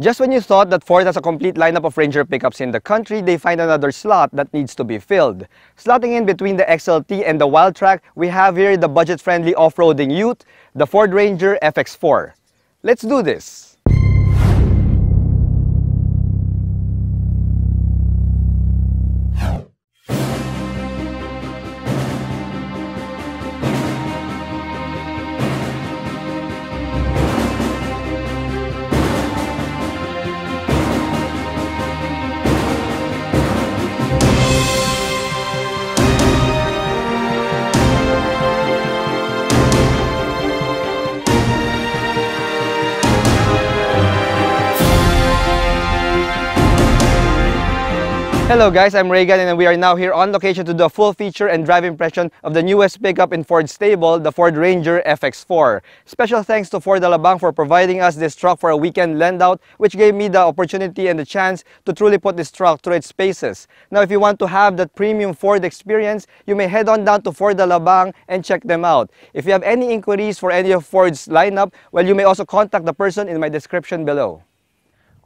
Just when you thought that Ford has a complete lineup of Ranger pickups in the country, they find another slot that needs to be filled. Slotting in between the XLT and the Wildtrak, we have here the budget-friendly off-roading ute, the Ford Ranger FX4. Let's do this! Hello guys, I'm Reagan and we are now here on location to do a full feature and drive impression of the newest pickup in Ford's stable, the Ford Ranger FX4. Special thanks to Ford Alabang for providing us this truck for a weekend lend-out, which gave me the opportunity and the chance to truly put this truck through its paces. Now if you want to have that premium Ford experience, you may head on down to Ford Alabang and check them out. If you have any inquiries for any of Ford's lineup, well, you may also contact the person in my description below.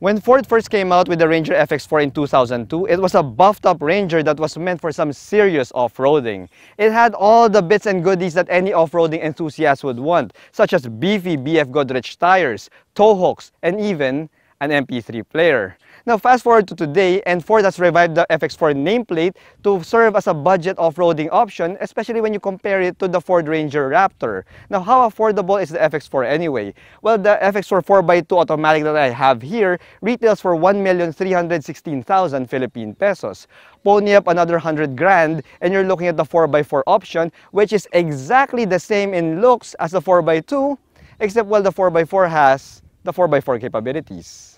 When Ford first came out with the Ranger FX4 in 2002, it was a buffed-up Ranger that was meant for some serious off-roading. It had all the bits and goodies that any off-roading enthusiast would want, such as beefy BF Goodrich tires, tow hooks, and even an MP3 player. Now fast forward to today, and Ford has revived the FX4 nameplate to serve as a budget off-roading option, especially when you compare it to the Ford Ranger Raptor. Now how affordable is the FX4 anyway? Well, the FX4 4x2 automatic that I have here retails for 1,316,000 Philippine pesos. Pony up another 100 grand and you're looking at the 4x4 option, which is exactly the same in looks as the 4x2, except well, the 4x4 has the 4x4 capabilities.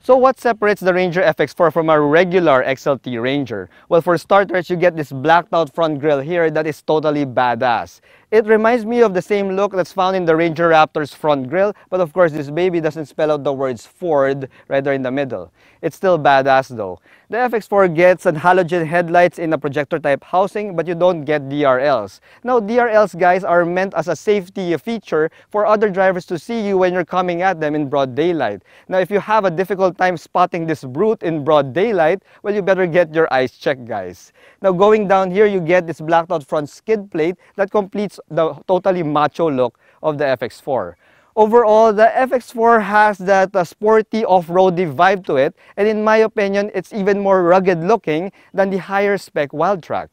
So what separates the Ranger FX4 from a regular XLT Ranger? Well, for starters, you get this blacked out front grille here that is totally badass. It reminds me of the same look that's found in the Ranger Raptor's front grille, but of course this baby doesn't spell out the words Ford right there in the middle. It's still badass though. The FX4 gets an halogen headlights in a projector type housing, but you don't get DRLs. Now DRLs, guys, are meant as a safety feature for other drivers to see you when you're coming at them in broad daylight. Now if you have a difficult time spotting this brute in broad daylight, well, you better get your eyes checked, guys. Now going down here, you get this blacked out front skid plate that completes the totally macho look of the FX4. Overall, the FX4 has that sporty off-roady vibe to it, and in my opinion, it's even more rugged looking than the higher spec Wildtrak.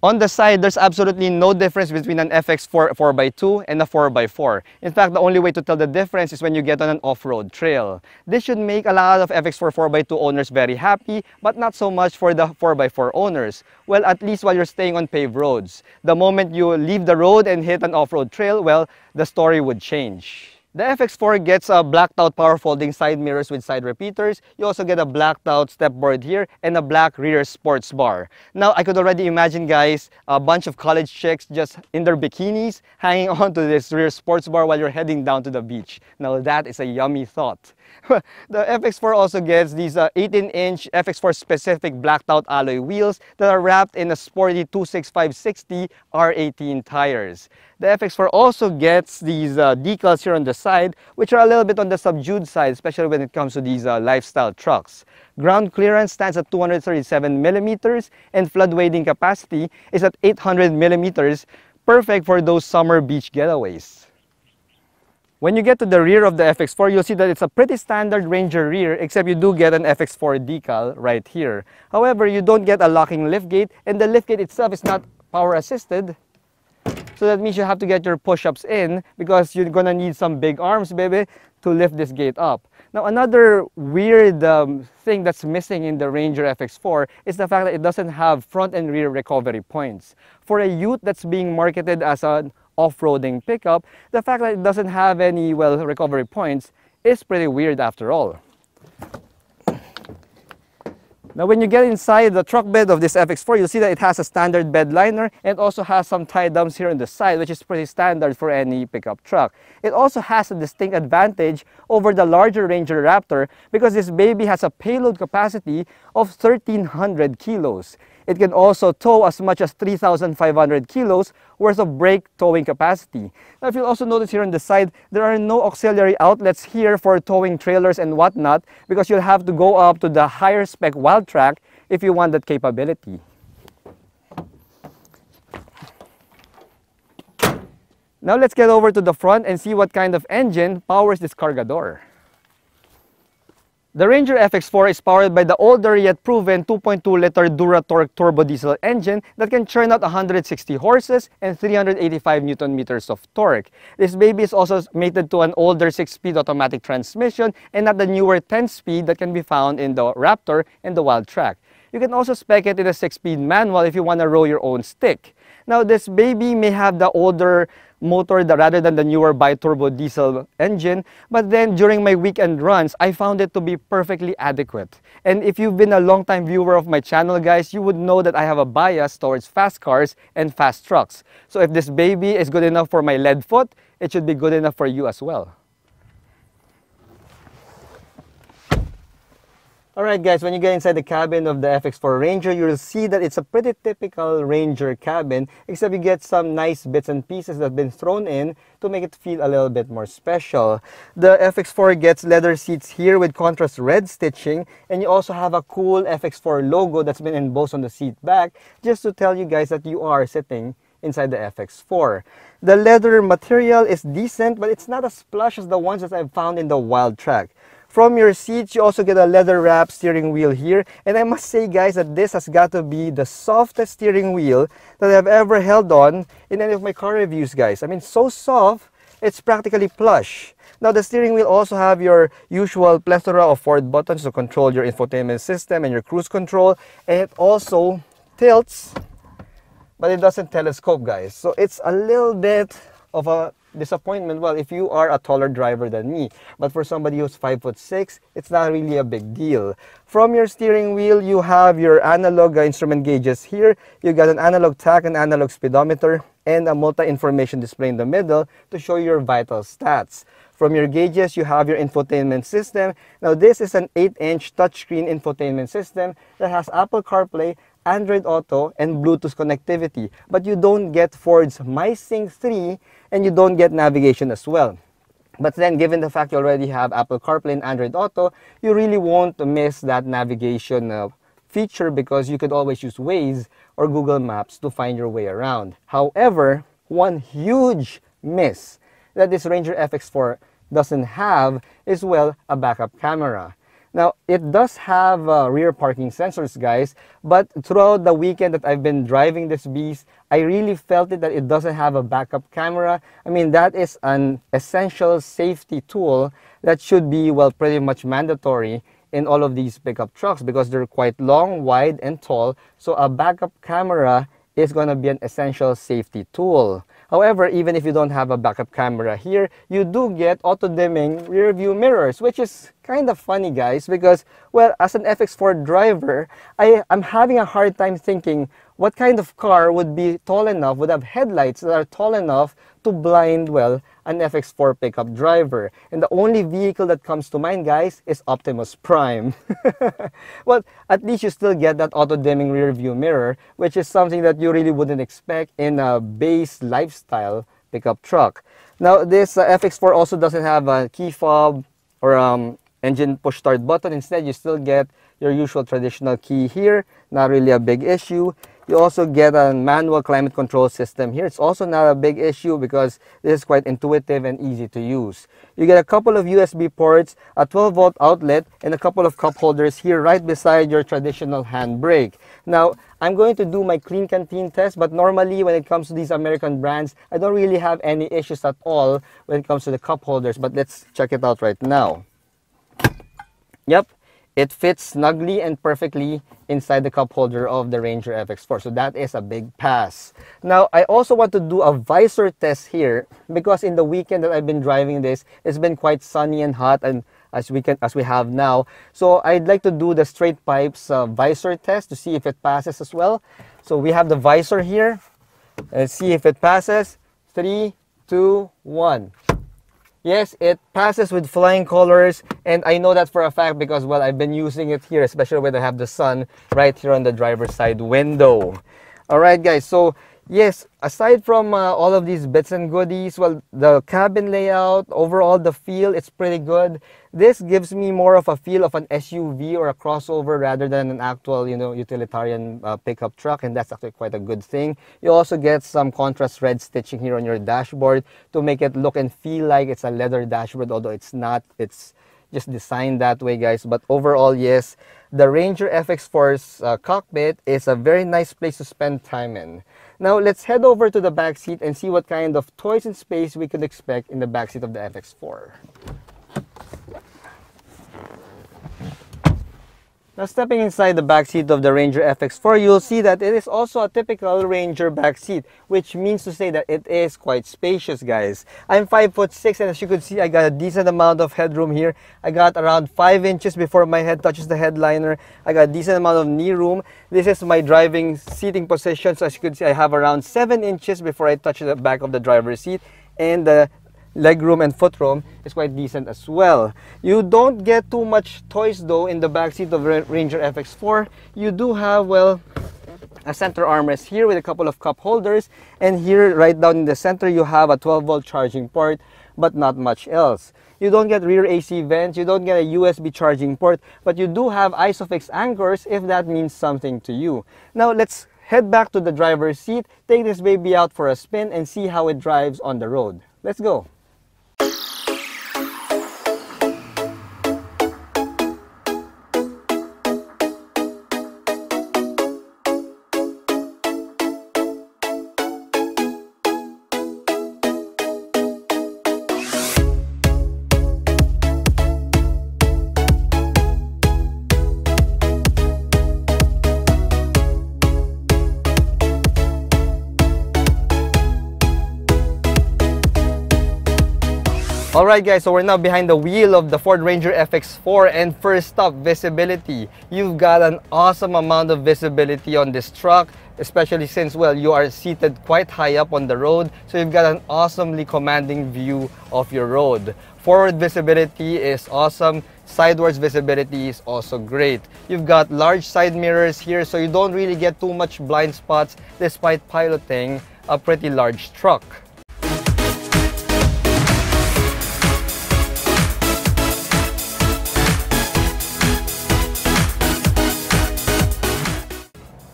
On the side, there's absolutely no difference between an FX4 4x2 and a 4x4. In fact, the only way to tell the difference is when you get on an off-road trail. This should make a lot of FX4 4x2 owners very happy, but not so much for the 4x4 owners. Well, at least while you're staying on paved roads. The moment you leave the road and hit an off-road trail, well, the story would change. The FX4 gets a blacked out power folding side mirrors with side repeaters. You also get a blacked out stepboard here and a black rear sports bar. Now I could already imagine, guys, a bunch of college chicks just in their bikinis hanging on to this rear sports bar while you're heading down to the beach. Now that is a yummy thought. The FX4 also gets these 18-inch FX4 specific blacked out alloy wheels that are wrapped in a sporty 265/60 R18 tires. The FX4 also gets these decals here on the side, which are a little bit on the subdued side, especially when it comes to these lifestyle trucks. Ground clearance stands at 237 millimeters and flood wading capacity is at 800 millimeters, perfect for those summer beach getaways. When you get to the rear of the FX4, you'll see that it's a pretty standard Ranger rear, except you do get an FX4 decal right here. However, you don't get a locking liftgate, and the liftgate itself is not power assisted. So that means you have to get your push-ups in because you're gonna need some big arms, baby, to lift this gate up. Now, another weird thing that's missing in the Ranger FX4 is the fact that it doesn't have front and rear recovery points. For a ute that's being marketed as an off-roading pickup, the fact that it doesn't have any, well, recovery points is pretty weird after all. Now when you get inside the truck bed of this FX4, you'll see that it has a standard bed liner and also has some tie dumps here on the side, which is pretty standard for any pickup truck. It also has a distinct advantage over the larger Ranger Raptor because this baby has a payload capacity of 1,300 kilos. It can also tow as much as 3,500 kilos worth of brake towing capacity. Now, if you'll also notice here on the side, there are no auxiliary outlets here for towing trailers and whatnot, because you'll have to go up to the higher spec Wildtrak if you want that capability. Now let's get over to the front and see what kind of engine powers this cargador. The Ranger FX4 is powered by the older yet proven 2.2-liter Duratorq turbo diesel engine that can churn out 160 horses and 385 Nm of torque. This baby is also mated to an older 6-speed automatic transmission and not the newer 10-speed that can be found in the Raptor and the Wildtrak. You can also spec it in a 6-speed manual if you want to row your own stick. Now, this baby may have the older motor rather than the newer bi-turbo diesel engine, but then during my weekend runs, I found it to be perfectly adequate. And if you've been a long-time viewer of my channel, guys, you would know that I have a bias towards fast cars and fast trucks. So if this baby is good enough for my lead foot, it should be good enough for you as well. Alright guys, when you get inside the cabin of the FX4 Ranger, you'll see that it's a pretty typical Ranger cabin, except you get some nice bits and pieces that have been thrown in to make it feel a little bit more special. The FX4 gets leather seats here with contrast red stitching, and you also have a cool FX4 logo that's been embossed on the seat back, just to tell you guys that you are sitting inside the FX4. The leather material is decent, but it's not as plush as the ones that I've found in the Wildtrak. From your seats, you also get a leather wrap steering wheel here. And I must say, guys, that this has got to be the softest steering wheel that I've ever held on in any of my car reviews, guys. I mean, so soft, it's practically plush. Now, the steering wheel also have your usual plethora of Ford buttons to control your infotainment system and your cruise control. And it also tilts, but it doesn't telescope, guys. So it's a little bit of a disappointment, well, if you are a taller driver than me, but for somebody who's 5'6", it's not really a big deal. From your steering wheel, you have your analog instrument gauges here. You got an analog tach, an analog speedometer, and a multi-information display in the middle to show your vital stats. From your gauges, you have your infotainment system. Now, this is an 8-inch touchscreen infotainment system that has Apple CarPlay, Android Auto, and Bluetooth connectivity, but you don't get Ford's MySync 3, and you don't get navigation as well. But then, given the fact you already have Apple CarPlay and Android Auto, you really won't miss that navigation feature, because you could always use Waze or Google Maps to find your way around. However, one huge miss that this Ranger FX4 doesn't have is, well, a backup camera. Now, it does have rear parking sensors, guys, but throughout the weekend that I've been driving this beast, I really felt it that it doesn't have a backup camera. I mean, that is an essential safety tool that should be, well, pretty much mandatory in all of these pickup trucks, because they're quite long, wide, and tall. So a backup camera is going to be an essential safety tool. However, even if you don't have a backup camera here, you do get auto-dimming rear-view mirrors, which is kind of funny, guys, because, well, as an FX4 driver, I'm having a hard time thinking what kind of car would be tall enough, would have headlights that are tall enough to blind, well, an FX4 pickup driver. And the only vehicle that comes to mind, guys, is Optimus Prime. Well, at least you still get that auto-dimming rear-view mirror, which is something that you really wouldn't expect in a base lifestyle pickup truck. Now, this FX4 also doesn't have a key fob or engine push-start button. Instead, you still get your usual traditional key here. Not really a big issue. You also get a manual climate control system here. It's also not a big issue because this is quite intuitive and easy to use. You get a couple of USB ports, a 12-volt outlet, and a couple of cup holders here right beside your traditional handbrake. Now, I'm going to do my clean canteen test, but normally when it comes to these American brands, I don't really have any issues at all when it comes to the cup holders, but let's check it out right now. Yep. It fits snugly and perfectly inside the cup holder of the Ranger FX4, so that is a big pass. Now, I also want to do a visor test here, because in the weekend that I've been driving this, it's been quite sunny and hot, and as we have now. So I'd like to do the straight pipes visor test to see if it passes as well. So we have the visor here. Let's see if it passes. 3, 2, 1. Yes, it passes with flying colors, and I know that for a fact because, well, I've been using it here, especially when I have the sun right here on the driver's side window. Alright guys, so yes, aside from all of these bits and goodies, well, the cabin layout, overall the feel, it's pretty good. This gives me more of a feel of an SUV or a crossover rather than an actual, you know, utilitarian pickup truck, and that's actually quite a good thing. You also get some contrast red stitching here on your dashboard to make it look and feel like it's a leather dashboard, although it's not. It's just designed that way, guys. But overall, yes, the Ranger FX4's cockpit is a very nice place to spend time in. Now, let's head over to the back seat and see what kind of toys and space we could expect in the back seat of the FX4. Now, stepping inside the back seat of the Ranger FX4, you'll see that it is also a typical Ranger back seat, which means to say that it is quite spacious, guys. I'm 5'6", and as you could see, I got a decent amount of headroom here. I got around 5 inches before my head touches the headliner. I got a decent amount of knee room. This is my driving seating position, so as you could see, I have around 7 inches before I touch the back of the driver's seat, and the legroom and footroom is quite decent as well. You don't get too much toys though in the back seat of Ranger FX4. You do have, well, a center armrest here with a couple of cup holders, and here right down in the center you have a 12-volt charging port, but not much else. You don't get rear AC vents, you don't get a USB charging port, but you do have ISOFIX anchors if that means something to you. Now let's head back to the driver's seat, take this baby out for a spin, and see how it drives on the road. Let's go. Alright guys, so we're now behind the wheel of the Ford Ranger FX4, and first up, visibility. You've got an awesome amount of visibility on this truck, especially since, well, you are seated quite high up on the road, so you've got an awesomely commanding view of your road. Forward visibility is awesome. Sidewards visibility is also great. You've got large side mirrors here, so you don't really get too much blind spots despite piloting a pretty large truck.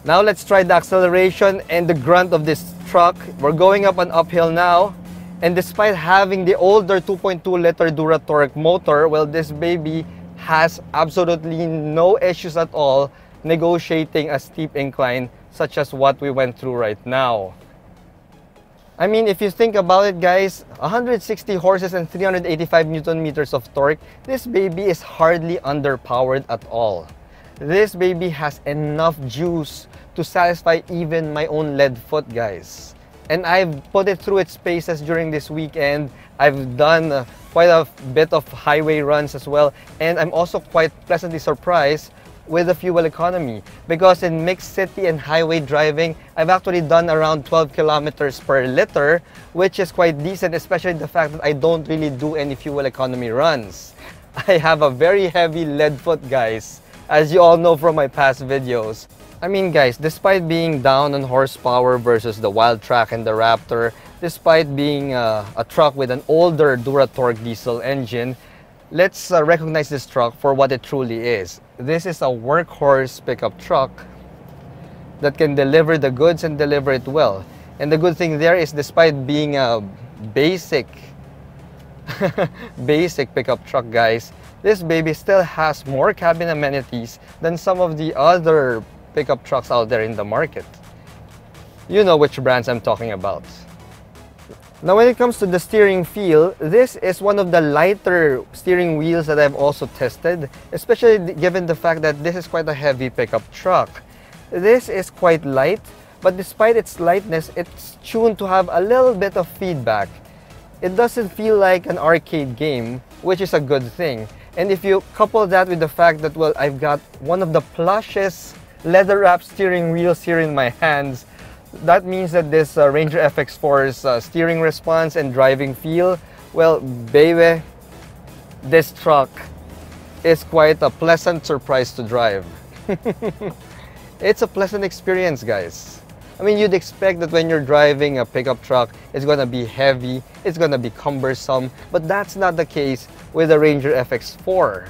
Now let's try the acceleration and the grunt of this truck. We're going up an uphill now, and despite having the older 2.2-liter Duratorq motor, well, this baby has absolutely no issues at all negotiating a steep incline such as what we went through right now. I mean, if you think about it, guys, 160 horses and 385 Newton-meters of torque, this baby is hardly underpowered at all. This baby has enough juice to satisfy even my own lead foot, guys. And I've put it through its paces during this weekend. I've done quite a bit of highway runs as well. And I'm also quite pleasantly surprised with the fuel economy, because in mixed city and highway driving, I've actually done around 12 kilometers per liter, which is quite decent, especially the fact that I don't really do any fuel economy runs. I have a very heavy lead foot, guys, as you all know from my past videos. I mean, guys, despite being down on horsepower versus the Wildtrak and the Raptor, despite being a truck with an older Duratorq diesel engine, let's recognize this truck for what it truly is. This is a workhorse pickup truck that can deliver the goods and deliver it well. And the good thing there is, despite being a basic pickup truck, guys, this baby still has more cabin amenities than some of the other pickup trucks out there in the market. You know which brands I'm talking about. Now when it comes to the steering feel, this is one of the lighter steering wheels that I've also tested, especially given the fact that this is quite a heavy pickup truck. This is quite light, but despite its lightness, it's tuned to have a little bit of feedback. It doesn't feel like an arcade game, which is a good thing. And if you couple that with the fact that, well, I've got one of the plushest leather-wrapped steering wheels here in my hands, that means that this Ranger FX4's steering response and driving feel Well, baby, this truck is quite a pleasant surprise to drive. It's a pleasant experience, guys. I mean, you'd expect that when you're driving a pickup truck, it's gonna be heavy, it's gonna be cumbersome, but that's not the case with the Ranger FX4.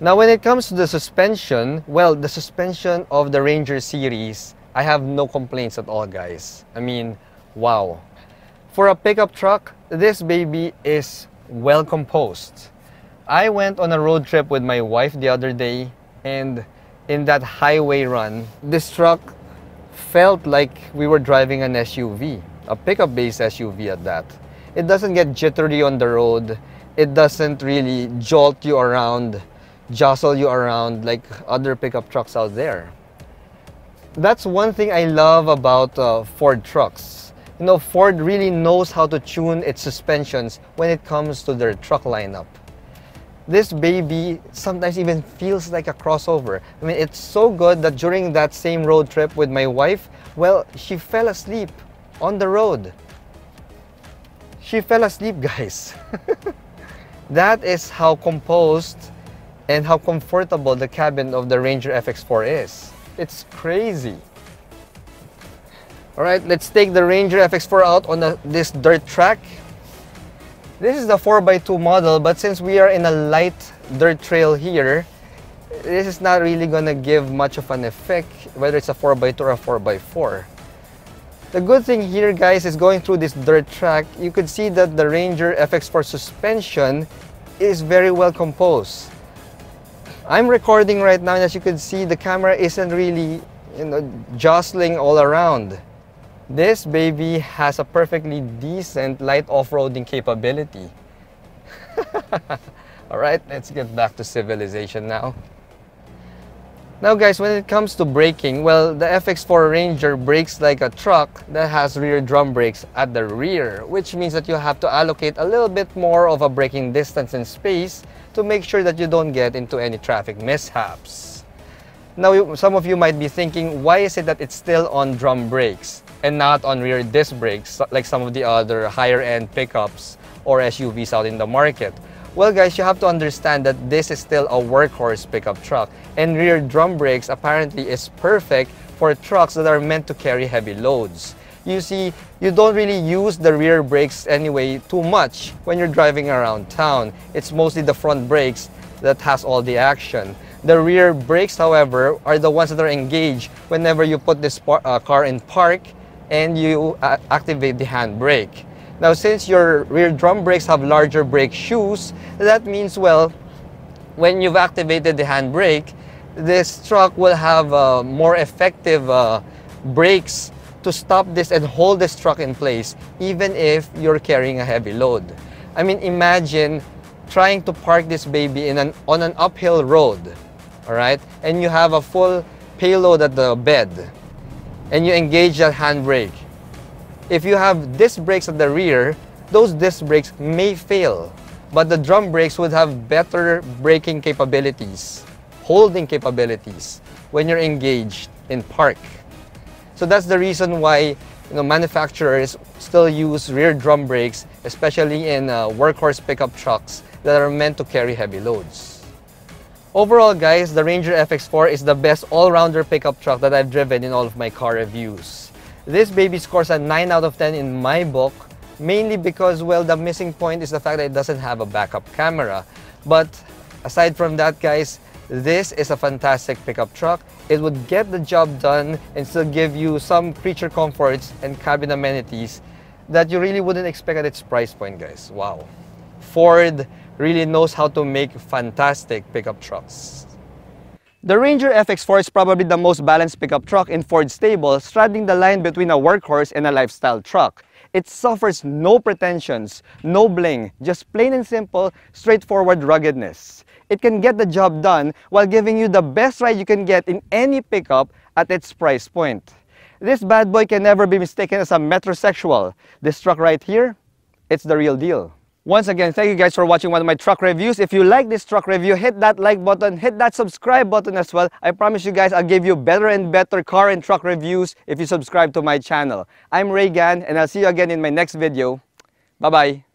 Now, when it comes to the suspension, well, the suspension of the Ranger series, I have no complaints at all, guys. I mean, wow. For a pickup truck, this baby is well composed. I went on a road trip with my wife the other day, and in that highway run, this truck felt like we were driving an SUV, a pickup-based SUV at that. It doesn't get jittery on the road. It doesn't really jolt you around, jostle you around like other pickup trucks out there. That's one thing I love about Ford trucks. You know, Ford really knows how to tune its suspensions when it comes to their truck lineup. This baby sometimes even feels like a crossover. I mean, it's so good that during that same road trip with my wife, well, she fell asleep on the road. She fell asleep, guys. That is how composed and how comfortable the cabin of the Ranger FX4 is. It's crazy. All right, let's take the Ranger FX4 out on this dirt track. This is the 4x2 model, but since we are in a light dirt trail here, this is not really gonna give much of an effect, whether it's a 4x2 or a 4x4. The good thing here, guys, is going through this dirt track, you could see that the Ranger FX4 suspension is very well composed. I'm recording right now, and as you can see, the camera isn't really, you know, jostling all around. This baby has a perfectly decent light off-roading capability. All right, let's get back to civilization now. Now, guys, when it comes to braking, well, the FX4 Ranger brakes like a truck that has rear drum brakes at the rear, which means that you have to allocate a little bit more of a braking distance and space to make sure that you don't get into any traffic mishaps. Now, some of you might be thinking, why is it that it's still on drum brakes and not on rear disc brakes like some of the other higher-end pickups or SUVs out in the market? Well, guys, you have to understand that this is still a workhorse pickup truck, and rear drum brakes apparently is perfect for trucks that are meant to carry heavy loads. You see, you don't really use the rear brakes anyway too much when you're driving around town. It's mostly the front brakes that has all the action. The rear brakes, however, are the ones that are engaged whenever you put this car in park and you activate the handbrake. Now, since your rear drum brakes have larger brake shoes, that means, well, when you've activated the handbrake, this truck will have more effective brakes to stop this and hold this truck in place, even if you're carrying a heavy load. I mean, imagine trying to park this baby on an uphill road, all right? And you have a full payload at the bed, and you engage that handbrake. If you have disc brakes at the rear, those disc brakes may fail, but the drum brakes would have better braking capabilities, holding capabilities, when you're engaged in park. So that's the reason why, you know, manufacturers still use rear drum brakes, especially in workhorse pickup trucks that are meant to carry heavy loads. Overall, guys, the Ranger FX4 is the best all-rounder pickup truck that I've driven in all of my car reviews. This baby scores a 9 out of 10 in my book, mainly because, well, the missing point is the fact that it doesn't have a backup camera. But aside from that, guys, this is a fantastic pickup truck. It would get the job done and still give you some creature comforts and cabin amenities that you really wouldn't expect at its price point, guys. Wow. Ford really knows how to make fantastic pickup trucks. The Ranger FX4 is probably the most balanced pickup truck in Ford's stable, straddling the line between a workhorse and a lifestyle truck. It suffers no pretensions, no bling, just plain and simple, straightforward ruggedness. It can get the job done while giving you the best ride you can get in any pickup at its price point. This bad boy can never be mistaken as a metrosexual. This truck right here, it's the real deal. Once again, thank you guys for watching one of my truck reviews. If you like this truck review, hit that like button, hit that subscribe button as well. I promise you guys, I'll give you better and better car and truck reviews if you subscribe to my channel. I'm Ray Gan, and I'll see you again in my next video. Bye-bye.